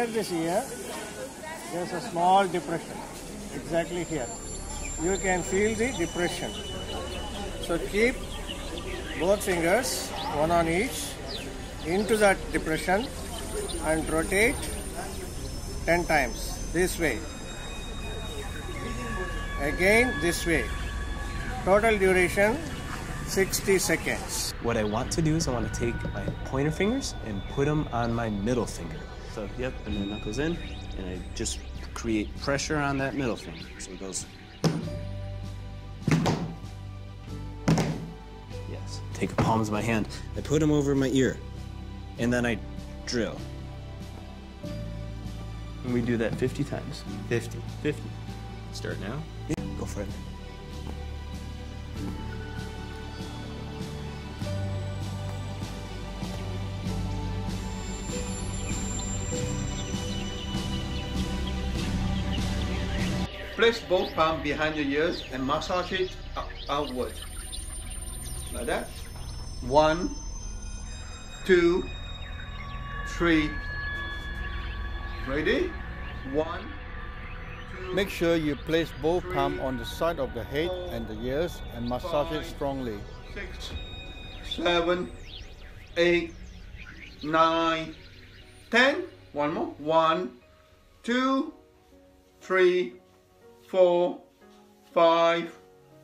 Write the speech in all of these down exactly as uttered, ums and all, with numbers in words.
Here this year, there's a small depression, exactly here. You can feel the depression. So keep both fingers, one on each, into that depression and rotate ten times, this way. Again, this way. Total duration, sixty seconds. What I want to do is I want to take my pointer fingers and put them on my middle finger. So, yep, and the knuckles in, and I just create pressure on that middle finger. So it goes. Yes, take the palms of my hand. I put them over my ear, and then I drill. And we do that fifty times. fifty. fifty. Start now. Yeah, go for it. Place both palms behind your ears and massage it outward. Like that. One, two, three. Ready? One, two, Make sure you place both palms on the side of the head four, and the ears and massage five, it strongly. Six, seven, eight, nine, ten. One more. One, two, three, four, five,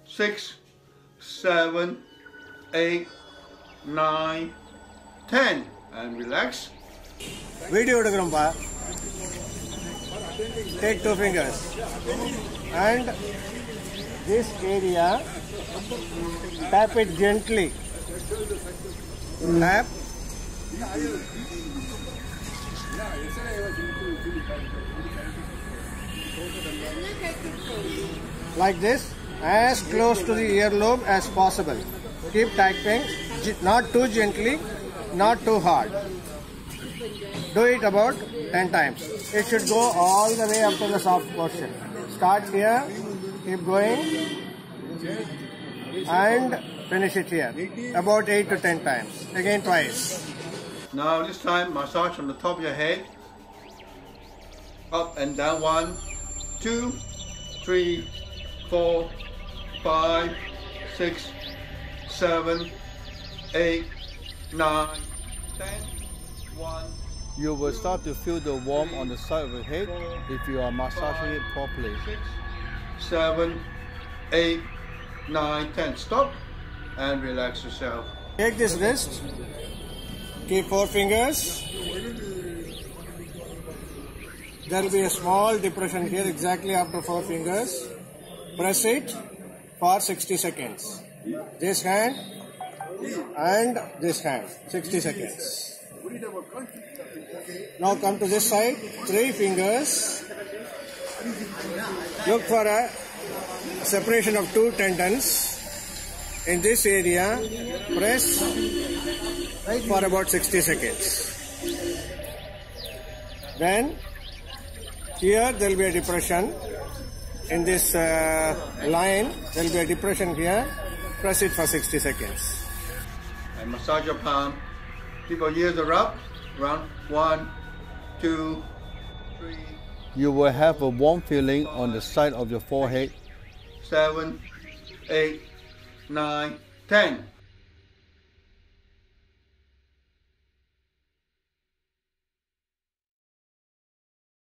six, seven, eight, nine, ten. And relax. Video to Grandpa. Take two fingers. And this area, tap it gently. Tap. Like this, as close to the earlobe as possible. Keep tapping, not too gently, not too hard. Do it about ten times. It should go all the way up to the soft portion. Start here, keep going, and finish it here. About eight to ten times. Again, twice. Now this time, massage on the top of your head. Up and down. One, two, three, four, five, six, seven, eight, nine, ten, one. You will two, start to feel the warmth on the side of your head four, if you are massaging five, it properly. Six, seven, eight, nine, ten. Stop and relax yourself. Take this wrist. Keep four fingers. There will be a small depression here exactly after four fingers. Press it for sixty seconds. This hand and this hand. sixty seconds. Now come to this side. Three fingers. Look for a separation of two tendons. In this area, press for about sixty seconds. Then here there will be a depression. In this uh, line, there will be a depression here. Press it for sixty seconds. And massage your palm. Keep your ears are up. Round one, two, three. You will have a warm feeling five, on the side of your forehead. Seven, eight, nine, ten.